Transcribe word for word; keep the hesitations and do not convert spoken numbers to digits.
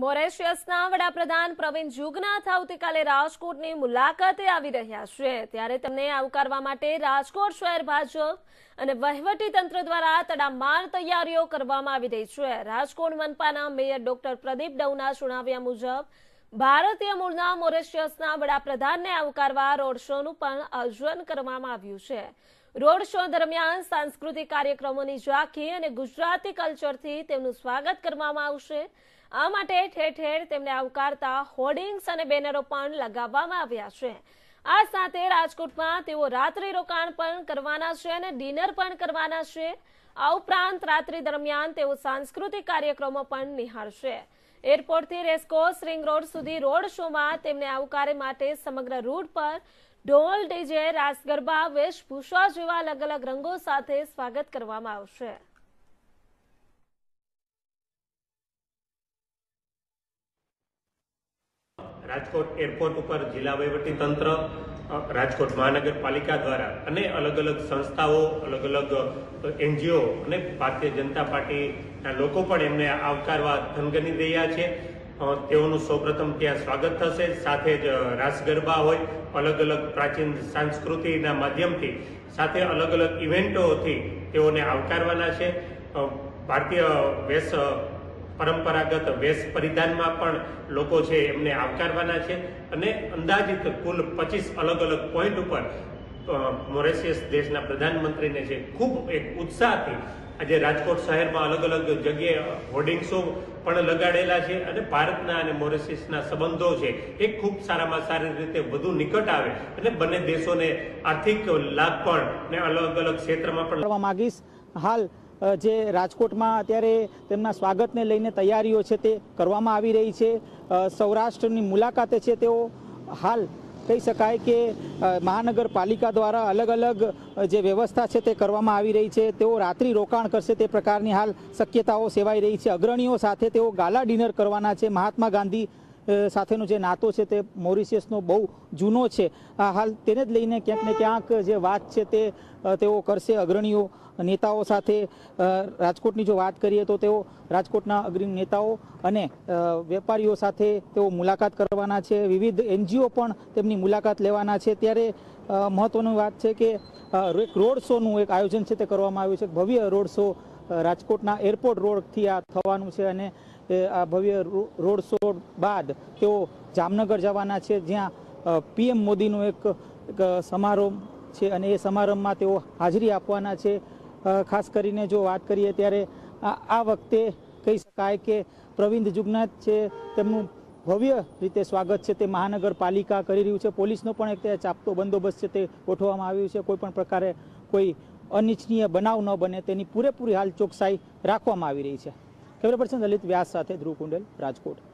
મોરેશિયસના વડાપ્રધાન પ્રવીણ જુગનાથ આવતીકાલે રાજકોટની મુલાકાતે આવી રહ્યા છે, ત્યારે તેમને આવકારવા માટે રાજકોટ શહેર ભાજપ અને વહીવટી તંત્ર દ્વારા તડામાર તૈયારીઓ કરવામાં આવી રહી છે। રાજકોટ મનપાના મેયર ડોક્ટર પ્રદીપ ડવના જણાવ્યા મુજબ ભારતીય મૂળના મોરેશિયસના વડાપ્રધાનને આવકારવા રોડ શોનું પણ આયોજન કરવામાં આવ્યું છે। रोड शो दरमियान सांस्कृतिक कार्यक्रमों की झांकी और गुजराती कल्चर थी तेमनुं स्वागत करवामां आवशे। आ माटे ठेर ठेर तेमने आवकारता होर्डिंग्स अने बेनरो पण लगाववामां आव्या छे। आ साथे राजकोटमां तेओ रात्रि रोकाण पण करवाना छे अने डिनर पण करवाना छे। आ उपरांत रात्रि दरमियान तेओ सांस्कृतिक कार्यक्रमो पण निहाळशे। एरपोर्ट थी रेसकोर्स रिंग रोड सुधी रोड शो मां तेमने आवकार माटे समग्र रूट पर ढोल डीजे रास गरबा वेशभूषा जेवा अलग अलग रंगों साथे स्वागत करवामां आवशे। राजकोट एरपोर्ट पर जिला वहीवटी तंत्र राजकोट महानगरपालिका द्वारा अने अलग अलग संस्थाओं अलग अलग एनजीओ अने भारतीय जनता पार्टी ना लोको पण एमने आवकारवा धनगनी रह्या छे। सौ प्रथम त्या स्वागत थशे। साथे ज रास गरबा होय अलग अलग प्राचीन संस्कृति माध्यम थी साथे अलग अलग इवेंटों थी तेओने आवकारवाना छे। भारतीय वेश परंपरागत वेश परिधान में पण लोको छे एमने आवकारवाना छे अने अंदाजित कुल पच्चीस अलग अलग पॉइंट पर मोरेशियस देशना प्रधानमंत्री ने जे खूब एक उत्साह थी आज राजकोट शहर में अलग अलग जगह होर्डिंग्सों लगाड़ेला है। भारतना मोरेशियसना संबंधों से एक खूब सारा में सारी रीते वधु निकट आए बने देशों ने आर्थिक लाभ पण अलग अलग क्षेत्र में मांगीश। हाल जे राजकोट में अत्यारे तेमना स्वागत ने लईने तैयारीओ छे ते करवामां आवी रही छे। सौराष्ट्रनी मुलाकाते छे तेओ हाल कही शकाय के महानगरपालिका द्वारा अलग अलग जे व्यवस्था है ते करवामां आवी रही है। तेओ रात्रि रोकाण करशे ते प्रकारनी हाल शक्यताओं सेवाई रही है। अग्रणीओ साथे तेओ गाला डिनर करवाना है। महात्मा गांधी સાથેનો જે નાતો છે તે મોરિશિયસનો બહુ જૂનો છે। આ હાલ તેને જ લઈને ક્યાંક ને ક્યાંક જે વાત છે તે તેઓ કરશે અગ્રણીઓ નેતાઓ સાથે। રાજકોટની જો વાત કરીએ તો તેઓ રાજકોટના અગ્રણી નેતાઓ અને વેપારીઓ સાથે તેઓ મુલાકાત કરવાના છે। વિવિધ એનજીઓ પણ તેમની મુલાકાત લેવાના છે। ત્યારે મહત્વની વાત છે કે એક રોડ શોનું એક આયોજન છે તે કરવામાં આવ્યું છે। ભવ્ય રોડ શો રાજકોટના એરપોર્ટ રોડથી આ થવાનું છે અને आ भव्य रोड शो बाद तो जामनगर जवाना छे ज्यां पीएम मोदी नो एक, एक समारोह छे अने ए समारंभ में तो हाजरी आपवाना छे। खास करीने जो बात करिए त्यारे आ, आ वखते कही शकाय के प्रवीण जुगनाथ छे तेमनुं भव्य रीते स्वागत है। महानगरपालिका करी रही है। पोलीसनो पण एक चापतो बंदोबस्त है गोठवामां आव्यो छे। कोईपण प्रकारे कोई अनिच्छनीय बनाव न बने तेनी पूरेपूरी हाल चोकसाई राखवामां आवी रही है। कैमरा पर्सन ललित व्यास साथे ध्रुवकुंडल राजकोट।